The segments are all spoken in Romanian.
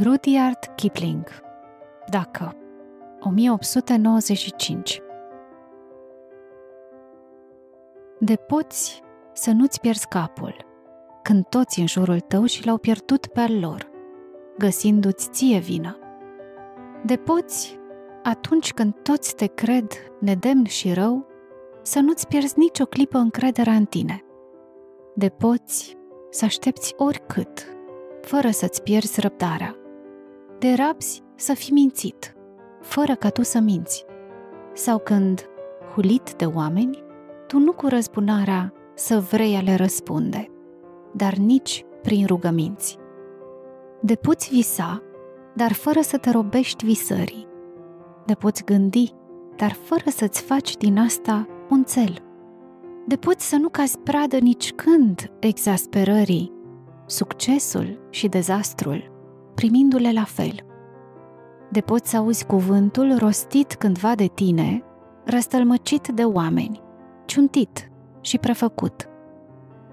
Rudyard Kipling, Dacă, 1895. De poți să nu-ți pierzi capul, când toți în jurul tău și l-au pierdut pe al lor, găsindu-ți ție vina. De poți, atunci când toți te cred nedemn și rău, să nu-ți pierzi nicio clipă încrederea în tine. De poți să aștepți oricât, fără să-ți pierzi răbdarea. De rabzi să fii mințit, fără ca tu să minți. Sau când, hulit de oameni, tu nu cu răzbunarea să vrei a le răspunde, dar nici prin rugăminți. De poți visa, dar fără să te robești visării. De poți gândi, dar fără să-ți faci din asta un țel. De poți să nu cazi pradă nici când exasperării, succesul și dezastrul, primindu-le la fel. De poți să auzi cuvântul rostit cândva de tine, răstălmăcit de oameni, ciuntit și prefăcut.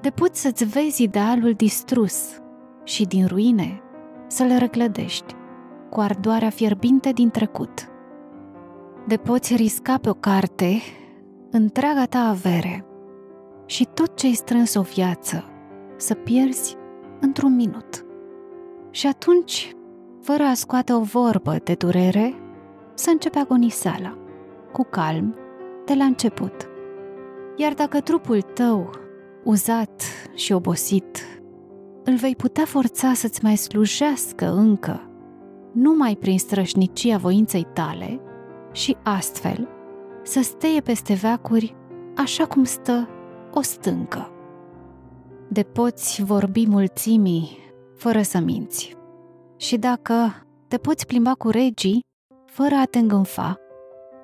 De poți să-ți vezi idealul distrus și din ruine să-l răclădești cu ardoarea fierbinte din trecut. De poți risca pe o carte întreaga ta avere și tot ce-ai strâns o viață să pierzi într-un minut. Și atunci, fără a scoate o vorbă de durere, să începe agonisala, cu calm, de la început. Iar dacă trupul tău, uzat și obosit, îl vei putea forța să-ți mai slujească încă, numai prin strășnicia voinței tale, și astfel să steie peste veacuri așa cum stă o stâncă. De poți vorbi mulțimii fără să minți. Și dacă te poți plimba cu regii fără a te îngânfa,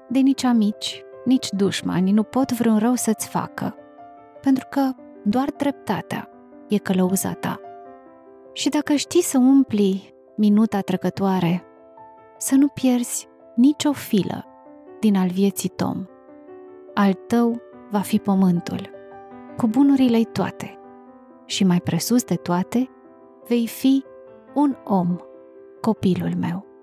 de nici amici, nici dușmani nu pot vreun rău să-ți facă, pentru că doar dreptatea e călăuza ta. Și dacă știi să umpli minuta trecătoare, să nu pierzi nici o filă din al vieții tom. Al tău va fi pământul, cu bunurile-i toate, și mai presus de toate, vei fi un om, copilul meu.